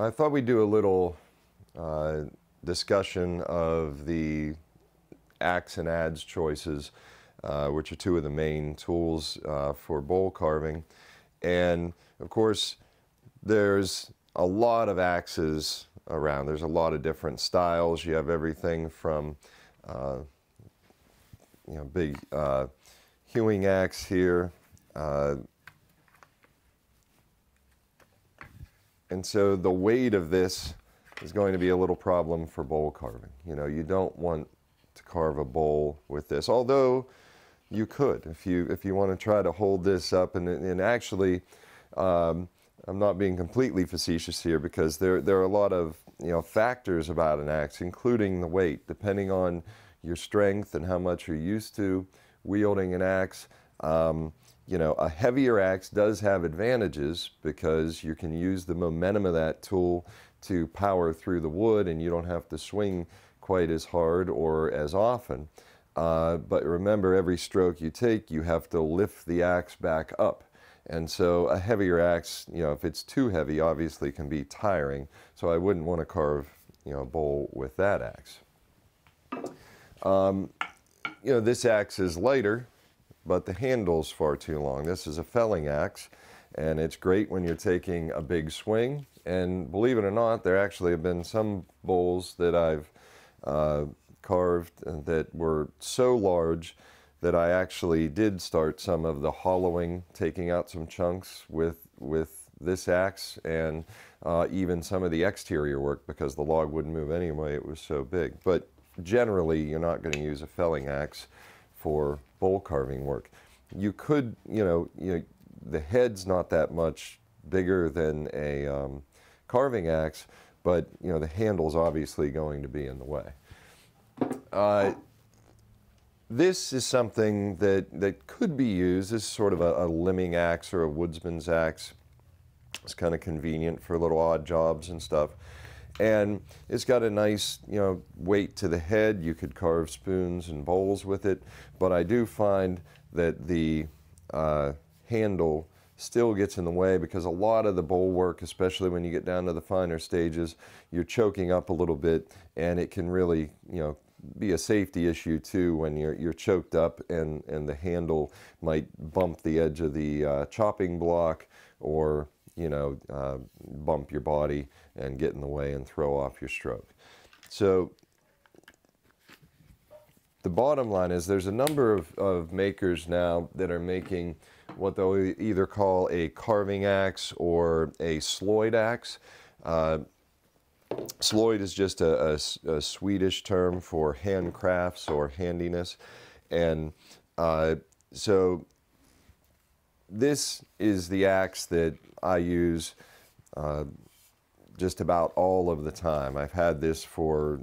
I thought we'd do a little discussion of the axe and adze choices, which are two of the main tools for bowl carving. And of course, there's a lot of axes around. There's a lot of different styles. You have everything from big hewing axe here. And so the weight of this is going to be a little problem for bowl carving. You know, you don't want to carve a bowl with this, although you could if you want to try to hold this up. And actually, I'm not being completely facetious here, because there are a lot of factors about an axe, including the weight, depending on your strength and how much you're used to wielding an axe. A heavier axe does have advantages, because you can use the momentum of that tool to power through the wood, and you don't have to swing quite as hard or as often. But remember, every stroke you take, you have to lift the axe back up. And so a heavier axe, if it's too heavy, obviously can be tiring. So I wouldn't want to carve, a bowl with that axe. This axe is lighter, but the handle's far too long. This is a felling axe, and it's great when you're taking a big swing. And believe it or not, there actually have been some bowls that I've carved that were so large that I actually did start some of the hollowing, taking out some chunks with this axe, and even some of the exterior work, because the log wouldn't move anyway, it was so big. But generally, you're not going to use a felling axe for bowl carving work. You could, the head's not that much bigger than a carving axe, but the handle's obviously going to be in the way. This is something that could be used as sort of a limbing axe or a woodsman's axe. It's kind of convenient for little odd jobs and stuff. And it's got a nice, weight to the head. You could carve spoons and bowls with it, but I do find that the handle still gets in the way, because a lot of the bowl work, especially when you get down to the finer stages, you're choking up a little bit, and it can really, be a safety issue too when you're choked up, and the handle might bump the edge of the chopping block, or bump your body and get in the way and throw off your stroke. So the bottom line is there's a number of makers now that are making what they'll either call a carving axe or a Sloyd axe. Sloyd is just a Swedish term for handcrafts or handiness. And so this is the axe that I use just about all of the time. I've had this for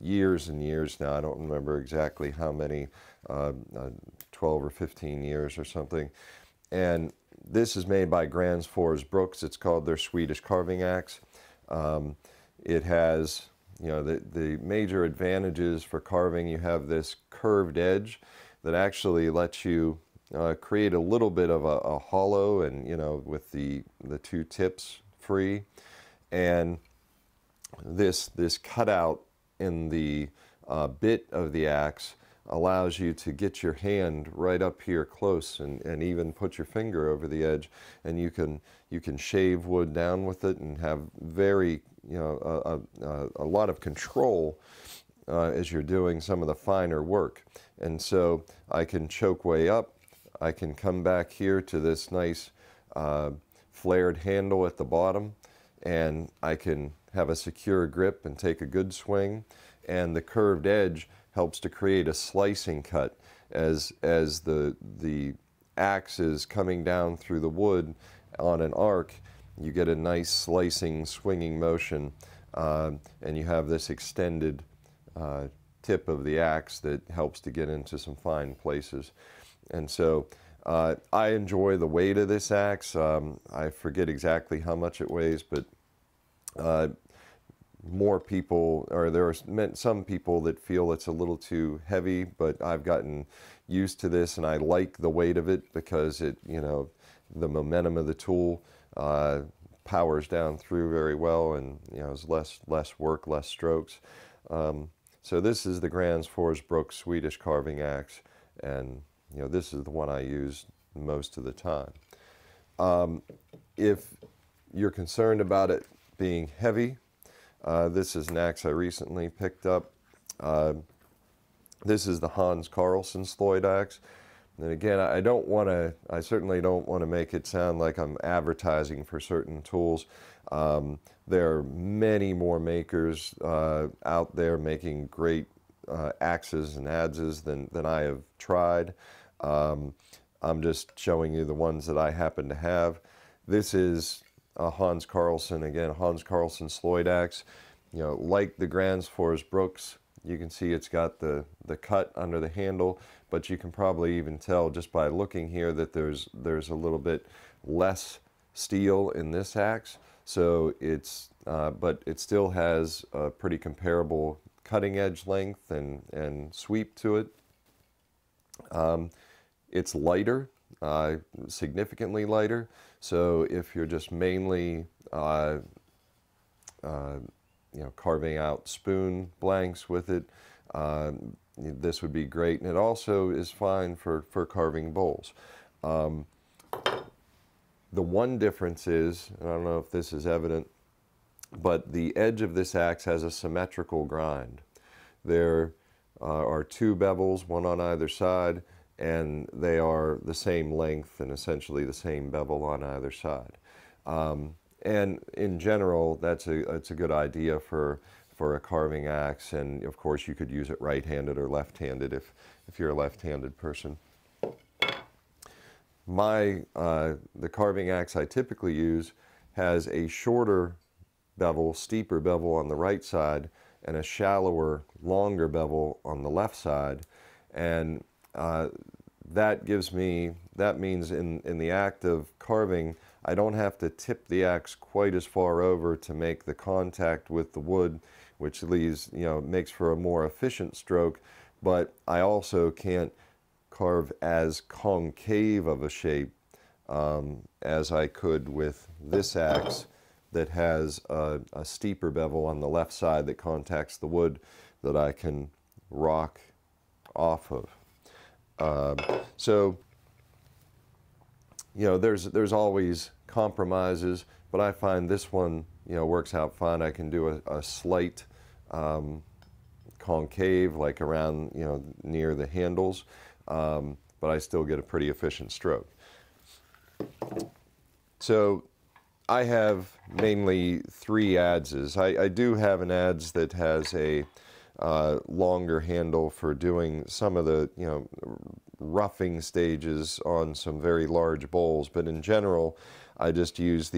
years and years now. I don't remember exactly how many, 12 or 15 years or something. And this is made by Gränsfors Bruks. It's called their Swedish carving axe. It has, the major advantages for carving. You have this curved edge that actually lets you create a little bit of a hollow, and with the two tips free, and this cutout in the bit of the axe allows you to get your hand right up here close, and even put your finger over the edge, and you can shave wood down with it and have very a lot of control as you're doing some of the finer work. And so I can choke way up, I can come back here to this nice flared handle at the bottom, and I can have a secure grip and take a good swing, and the curved edge helps to create a slicing cut as the axe is coming down through the wood on an arc. You get a nice slicing, swinging motion, and you have this extended tip of the axe that helps to get into some fine places. And so I enjoy the weight of this axe. I forget exactly how much it weighs, but some people that feel it's a little too heavy, but I've gotten used to this, and I like the weight of it, because the momentum of the tool powers down through very well, and you know, it's less work, less strokes. So this is the Gränsfors Bruks Swedish carving axe, and you know, this is the one I use most of the time. If you're concerned about it being heavy, this is an axe I recently picked up. This is the Hans Karlsson Sloyd axe. And again, I certainly don't want to make it sound like I'm advertising for certain tools. There are many more makers out there making great axes and adzes than I have tried. I'm just showing you the ones that I happen to have. This is a Hans Karlsson, again, Hans Karlsson Sloyd axe. You know, like the Gränsfors Bruks, you can see it's got the cut under the handle, but you can probably even tell just by looking here that there's a little bit less steel in this axe. So it's, but it still has a pretty comparable cutting edge length and sweep to it. It's lighter, significantly lighter. So if you're just mainly you know, carving out spoon blanks with it, this would be great. And it also is fine for carving bowls. The one difference is, and I don't know if this is evident, but the edge of this axe has a symmetrical grind. There are two bevels, one on either side, and they are the same length and essentially the same bevel on either side. And in general, it's a good idea for a carving axe, and of course you could use it right-handed or left-handed if you're a left-handed person. The carving axe I typically use has a shorter bevel, steeper bevel on the right side, and a shallower, longer bevel on the left side, and that means in the act of carving, I don't have to tip the axe quite as far over to make the contact with the wood, which leaves, you know, makes for a more efficient stroke, but I also can't carve as concave of a shape as I could with this axe that has a steeper bevel on the left side that contacts the wood that I can rock off of. So, you know, there's always compromises, but I find this one, you know, works out fine. I can do a slight concave, like around, you know, near the handles, but I still get a pretty efficient stroke. So I have mainly three adzes. I do have an adze that has a longer handle for doing some of the, you know, roughing stages on some very large bowls, but in general I just use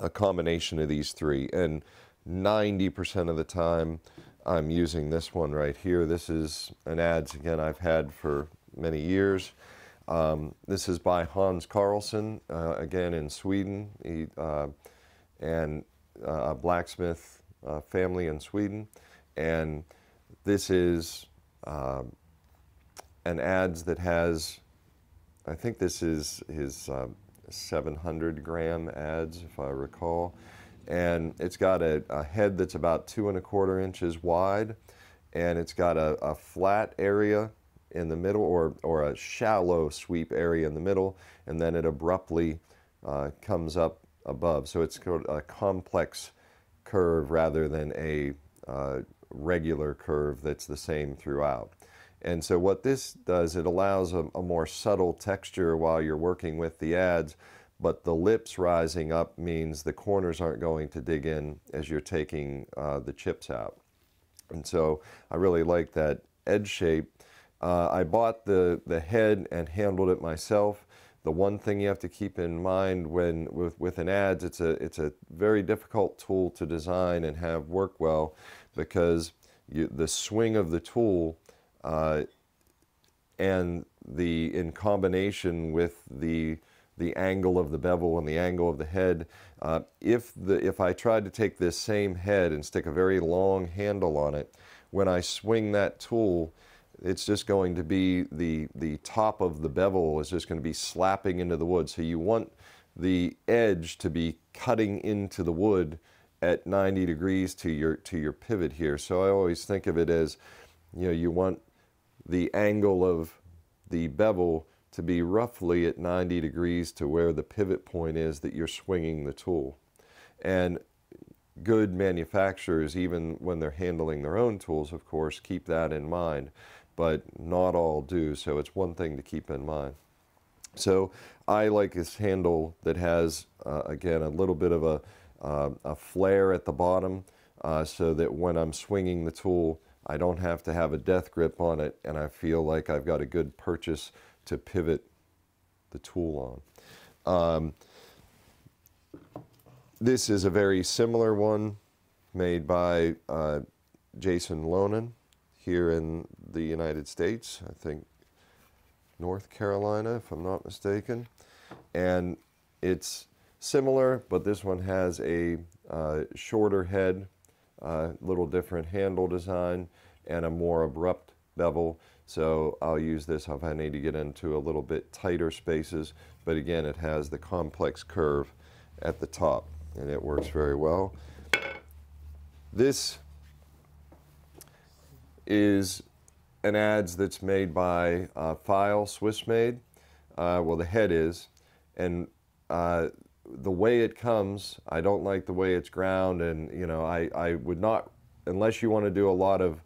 a combination of these three, and 90% of the time I'm using this one right here. This is an adze, again, I've had for many years. This is by Hans Karlsson, again in Sweden, and a blacksmith family in Sweden, and this is an adze that has, I think this is his 700 gram adze, if I recall, and it's got a head that's about 2¼ inches wide, and it's got a flat area in the middle, or a shallow sweep area in the middle, and then it abruptly comes up above. So it's called a complex curve rather than a regular curve that's the same throughout. And so what this does, it allows a more subtle texture while you're working with the adze, but the lips rising up means the corners aren't going to dig in as you're taking the chips out. And so I really like that edge shape. I bought the head and handled it myself. The one thing you have to keep in mind with an adze, it's a very difficult tool to design and have work well, because the swing of the tool and in combination with the angle of the bevel and the angle of the head, if I tried to take this same head and stick a very long handle on it, when I swing that tool, it's just going to be the top of the bevel is just going to be slapping into the wood. So you want the edge to be cutting into the wood at 90 degrees to your pivot here. So I always think of it as, you know, you want the angle of the bevel to be roughly at 90 degrees to where the pivot point is that you're swinging the tool. And good manufacturers, even when they're handling their own tools, of course, keep that in mind, but not all do, so it's one thing to keep in mind. So I like this handle that has, again, a little bit of a flare at the bottom, so that when I'm swinging the tool, I don't have to have a death grip on it, and I feel like I've got a good purchase to pivot the tool on. This is a very similar one made by Jason Lonan here in the United States, I think North Carolina, if I'm not mistaken. And it's similar, but this one has a shorter head, little different handle design, and a more abrupt bevel. So I'll use this if I need to get into a little bit tighter spaces, but again, it has the complex curve at the top, and it works very well. This is an adze that's made by File, Swiss made. Well, the head is, and the way it comes, I don't like the way it's ground, and you know, I would not, unless you want to do a lot of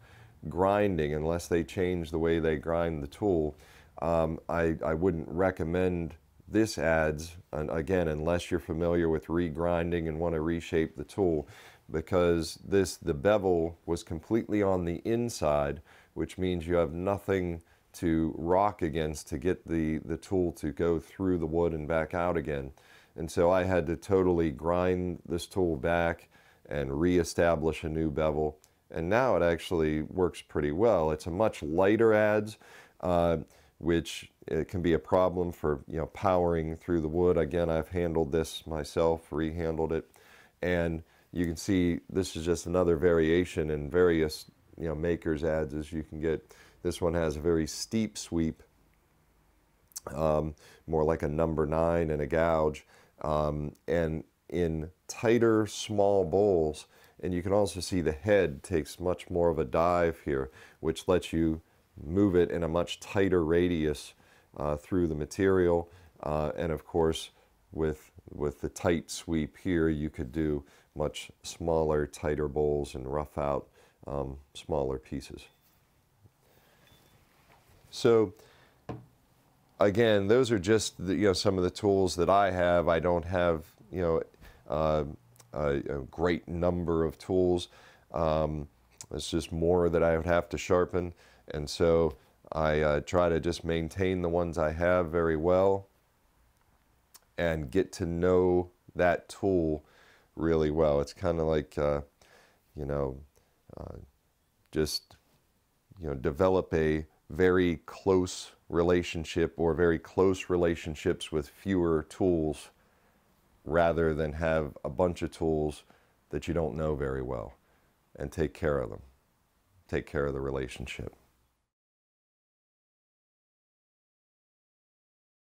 grinding, unless they change the way they grind the tool, I wouldn't recommend this adze, and again, unless you're familiar with regrinding and want to reshape the tool, because the bevel was completely on the inside, which means you have nothing to rock against to get the tool to go through the wood and back out again. And so I had to totally grind this tool back and reestablish a new bevel. And now it actually works pretty well. It's a much lighter adze, which it can be a problem for, you know, powering through the wood. Again, I've handled this myself, rehandled it. And you can see this is just another variation in various, you know, makers' adzes you can get. This one has a very steep sweep, more like a number 9 and a gouge, and in tighter, small bowls. And you can also see the head takes much more of a dive here, which lets you move it in a much tighter radius through the material. And of course, with the tight sweep here, you could do much smaller, tighter bowls and rough out smaller pieces. So again, those are just the, you know, some of the tools that I have. I don't have, you know, a great number of tools. It's just more that I would have to sharpen. And so I try to just maintain the ones I have very well and get to know that tool really well. It's kind of like, you know, just, you know, develop a very close relationship or very close relationships with fewer tools rather than have a bunch of tools that you don't know very well, and take care of them. Take care of the relationship.